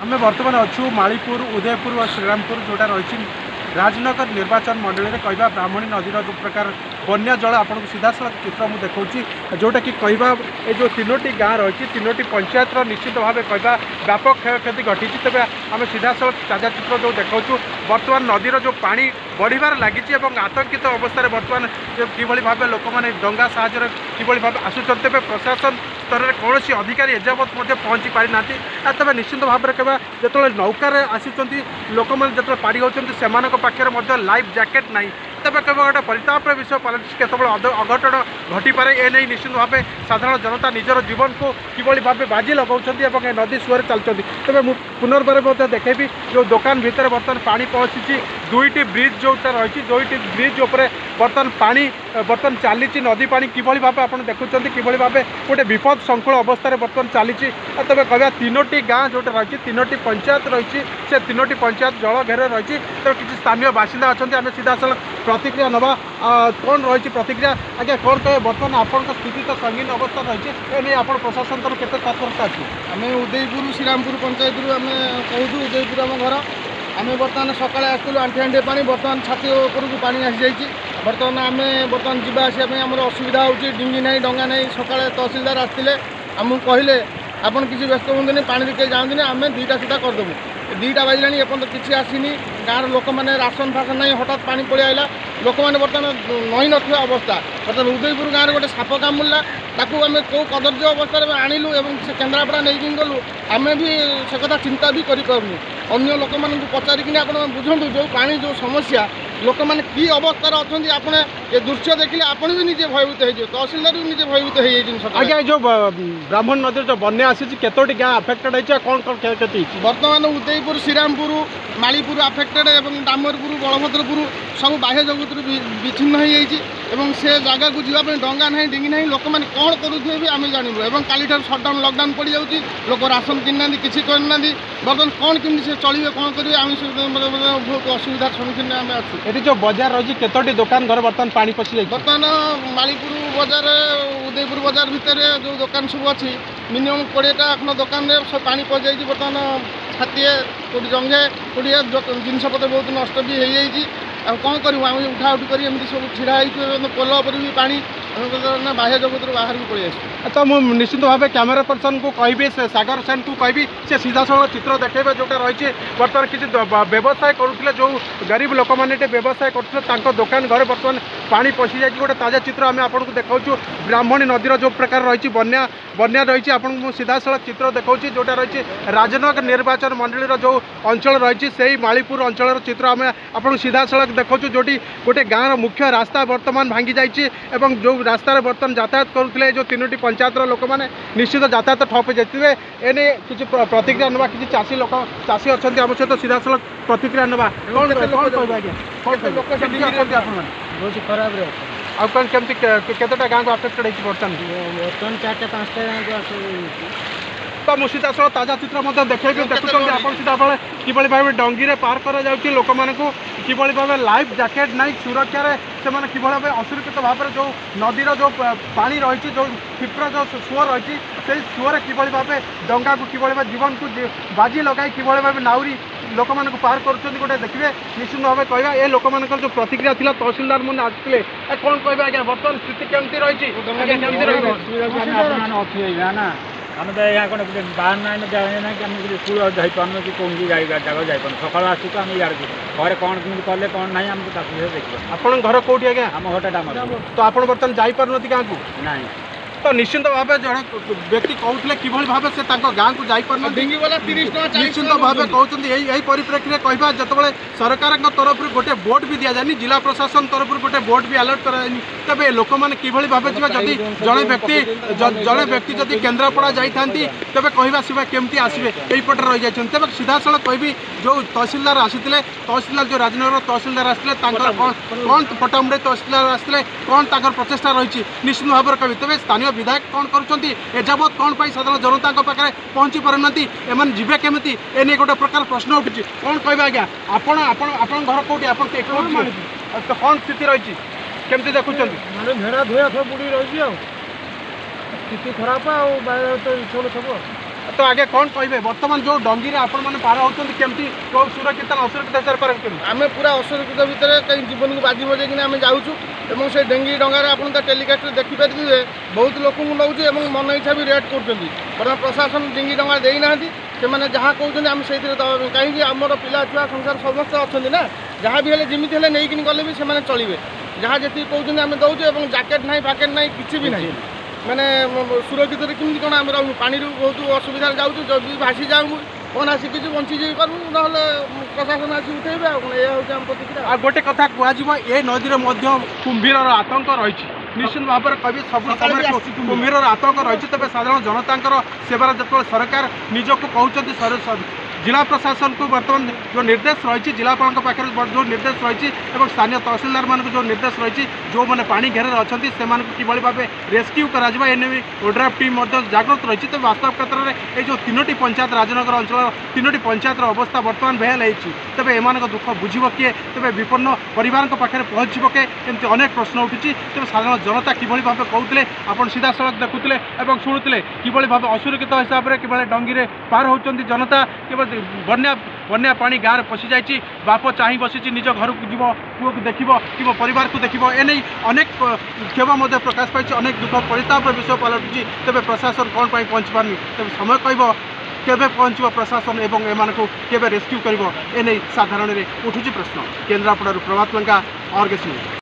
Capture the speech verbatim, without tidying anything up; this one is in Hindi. आम बर्तमान अच्छू मालीपुर उदयपुर और श्रीरामपुर जोटा रही राजनगर निर्वाचन मंडल में कहवा ब्राह्मणी नदी जो प्रकार बन्या जल आपको सीधा साल चित्र मुझे देखा जोटा कि कहवा ये जो तीनोटी गाँ रही तीनोटी पंचायत निश्चित भाव कहवा व्यापक क्षयक्षति घटी तेज आम सीधा साल ताजा चित्र जो देखा बर्तमान नदीर जो पा बढ़वार लगी आतंकित अवस्था बर्तमान कि भाव लोक मैंने डंगा साहय कि भाव आसुच्च तेज प्रशासन स्तर में कौन अधिकारी एजावत पहुँची पारि ना तेज निश्चित भाव में कहवा जो नौकार आसुँच लोक मैंने जो पारि होने पाखे लाइफ जैकेट ना तेज कहवा गोटे परितापर विषय पॉलिटिक्स केतबले अघटन घटीपे एने निश्चित भाव साधारण जनता निजर जीवन को किभली भाव बाजी लगाउछन्ती नदी सुअर चलुछन्ती तेज पुनर्बार मैं देखेबी जो दुकान भितर बर्तमान पानी पहुँची दुईटी ब्रिज जोटा रही दुईटी ब्रिज उपर बर्तमान पानी बर्तमान चली नदी पा कि भाव आप देखुं कि भाव गोटे विपद संकुल अवस्था बर्तमान चली तेज कहवा तीनोटी गाँ जोटा रही तीनोटी पंचायत रही से तीनोटी पंचायत जल घेर रही तेज किसी स्थानीय बासिंदा अच्छा आम सीधा साल प्रतिक्रिया नवा कौन रही प्रतिक्रिया आज्ञा कौन कहे बर्तमान आपण स्थिति तो संगीन अवस्था रही है ये आप प्रशासन तरफ केत तत्परता अच्छी आम उदयपुर श्रीरामपुर पंचायत आम कहूँ उदयपुर आम घर आम बर्तमान सकाल आसलु आंठे आंठे पानी बर्तमान छाती उपरक पानी आसी जाइए बर्तमान आम बर्तमान जावासवाई आम असुविधा होगी डिंगी ना डंगा ना सकाल तहसीलदार आसते आम कहले आपन किसी व्यस्त हमें पाने के जाने आम दुईटा सीधा करदेबू दुईटा बाजिला एपर्त किसी आसनी गाँव लोक मैंने राशन फासन ना हठात पानी पड़े लोक मैंने बर्तमान नई ना अवस्था बर्तमान उदयपुर गाँव में गोटे साप कामुड़ा ताकू आम कौ कदर्य अवस्था में आणिलु से केंद्रापड़ा नहीं गलु आम भी से कथा चिंता भी करूँ अन्य लोक मान पचारिकी आप बुझुँ जो पानी जो समस्या लोक मैंने कि अवस्था अच्छा आप दृश्य देखिले आपण भी निजे भयभूत हो तहसीलदार भी निजे भयभूत हो आज जो ब्राह्मण नदी जो बना आसी कतोटी गाँ आफेक्टेड होती है कौन कौन क्षयक्षति बर्तमान उदयपुर श्रीरामपुर मालीपुर आफेक्टेड और डामरपुर बलभद्रपुर सब बाह्य जगत विच्छिन्न हो से जगह को जीवाई डंगा ना डिंगी ना लोक मैंने कौन करुवे भी आम जानूँ और काली सटडाउन लकडाउन पड़ जा लोक राशन कि किसी करना बर्तमान कौन कमी से चलिए कौन करेंगे आम बहुत असुविधार सम्मुखीन आम अच्छे ये जो बजार रही कतोटी दुकान घर बर्तमान पानी पशिल बर्तमान मालीपुर बजार उदयपुर बजार भितर जो दुकान सब अच्छी मिनिमम कोड़ेटा अपना दुकान में सब पानी पशि जाइए बर्तमान छातीए कौट जंगे कौटे जिनपत बहुत नष्ट भी हो कौन करूँ आम उठा उठी कर सब ढड़ा हो पोल पर भी पा ना बाह्य जगत बाहर भी पड़े तो मुझे निश्चित भाव कैमेरा पर्सन को कहि सागर सेन को कहि से सीधा साल चित्र देखेबे जोटा रही बर्तमान किसी व्यवसाय करूँ जो गरीब लोक मैंने व्यवसाय कर दुकान घर बर्तमान पानी पशि जाए गोटे ताजा चित्र आम आपको देखाऊँ ब्राह्मणी नदीर जो प्रकार रही बन्या बन्या रही आपको सीधा साल चित्र देखा जोटा रही राजनगर निर्वाचन मंडल जो अंचल रही से मालीपुर अंचल चित्र आम आपको सीधा साल देखा जोटी गोटे गाँव मुख्य रास्ता बर्तमान भांगी जाइए जो रास्तार बर्तमान यातायात करुले जो तीनोटी पंचायत लोक मैंने निश्चित यातायात ठप जाते एने किसी प्रतिक्रिया ना कि चाषी लोक चाषी अच्छा आम सहित सीधा साल प्रतिक्रिया ना खराब आ कतोटा गाँव को आफेक्टेड बर्तमान बर्तमान चार पाँचटा गाँव तो मुझे सीधा साल ताजा चित्र मैं देखे देखुं आप सीधा बेले कि भाव डंगी में पार कर लोक मानक कि भाव लाइफ जैकेट ना सुरक्षा से मैंने कि भाव असुरक्षित भाव जो नदीर जो पा रही जो क्षिप्र जो सुअ रही से सुअर कि भाव डंगा को कि जीवन को बाजी लगे कि भाव नाउरी लोक मानक पार कर गोटे देखिए निश्चित भाव कहवा ये लोक मान जो प्रतिक्रिया थी तहसीलदार मैंने आसते कौन कह आज बर्तमान स्थिति केमती रही आम तो यहाँ कौन बाहर ना जाए कि आम स्कूल जापार कि कौन जाए जगह जापार सका आसू आम यार घर कौन कमी कले कौन ना आम देखिए आपन घर कौटी आज्ञा आम घरटा डाम तो आप बर्तमान जापार गाँव को ना तो निश्चित भाव जो व्यक्ति कहते कि भाव से गाँव को जापार डेंगी वाला तीस टाँग निश्चित भाव कहते यही परिप्रेक्षी में कहवा जितेबाला सरकार तरफ गोटे बोट भी दि जाए जिला प्रशासन तरफ गोटे बोट भी अलर्ट कर तबे लोक मैंने कि भाव जी जड़े व्यक्ति जड़े व्यक्ति जब केंद्रापड़ा जाता तेज कहवा सीमा केमती आसवे यहीपटे रही जाती तेज सीधा साल कह जो तहसीलदार आसते तहसीलदार जो राजनगर तहसीलदार आसते कौन पटामुड़े तहसीलदार आसते कौन तर प्रचेषा रही निश्चित भाव कह तेज स्थानीय विधायक कौन करजबत कौन साधारण जनता पाखे पहुँची पारती एम जी केमी एने गोटे प्रकार प्रश्न उठू कौन कह आज्ञा आपन घर कौटी आप कौन स्थिति रही केमती देखुं मैंने भेड़ा धोया सब बुड़ी रही स्थिति खराब आरोप सब तो आगे कौन कहे बर्तमान जो डंगी आपने पार होती केमती सुरक्षित असुरक्षित सर पार आम पूरा असुरक्षित भितर कहीं जीवन को बाजी बजे आम जाऊँ से डेंगी डंगार आप टेलिकास्ट देखिपारे जे बहुत लोक नौचे मन इच्छा भी रेट कर प्रशासन डेंगी डंगा देना से जहाँ कहते आम से कहीं आम पिला छुआ संसार समस्त अच्छा ना जहाँ भी जमी हेल्ले नहीं गले भी से चलिए जहाँ जी कहते आम दौचे और जैकेट ना पैकेट ना कि भी ना मैंने सुरक्षित कमी कौन आम रही पानी बहुत असुविधा जाऊँ जब भासी जाऊँ कौन आसिकी बंची पारू ना प्रशासन आसी उठेबा यह आम प्रतिक्रिया आ गोटे कथा कह ए नदी मध्य कुंभीर आतंक रही निश्चित भाव में कवि सब समय कुंभीर आतंक रही तेज साधारण जनता सेवार जो सरकार निजक कहते जिला प्रशासन को बर्तमान जो निर्देश रही जिलापाल जो निर्देश रही स्थानीय तहसिलदार मान जो निर्देश रही जो मैंने पानी घेर अच्छा से किभली भाव रेस्क्यू करें ओड्राफ टीम जागृत रही तेज वास्तव क्षेत्र में ये जो तीनो पंचायत राजनगर अंचल तीनो पंचायत अवस्था बर्तमान बेहल होती तेज एम दुख बुझे किए तेज विपन्न पर पाखे पहुँचब किए एमती अनेक प्रश्न उठुची तेज साधारण जनता किभली भाव कहते आप सीधा सड़क देखुते और शुणुते किभली भाव असुरक्षित हिसाब से किभली डंगी पार होती जनता केवल बन्या बन्या पानी गाँव पशि जाइए बाप चाह बसी निज घर को जीव पुओ को देखो कि परिवार को देखो एने अनेक क्षोभ प्रकाश पाई अनेक दुख परितापर विषय पलटुची तेज प्रशासन कौन पर पहुँच पारनी तेज समय कह केबे पहुँच प्रशासन एवं एमान को केबे रेस्क्यू कर साधारण उठुची प्रश्न। केन्द्रापड़ा प्रभात लंका अर्गस।